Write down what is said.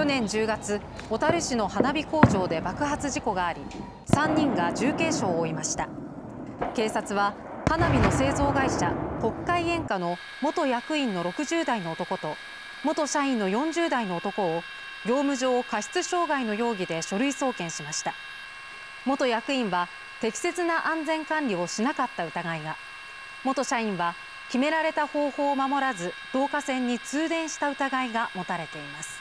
去年10月、小樽市の花火工場で爆発事故があり、3人が重軽傷を負いました。警察は花火の製造会社北海煙火の元役員の60代の男と元社員の40代の男を業務上過失傷害の容疑で書類送検しました。元役員は適切な安全管理をしなかった疑いが、元社員は決められた方法を守らず導火線に通電した疑いが持たれています。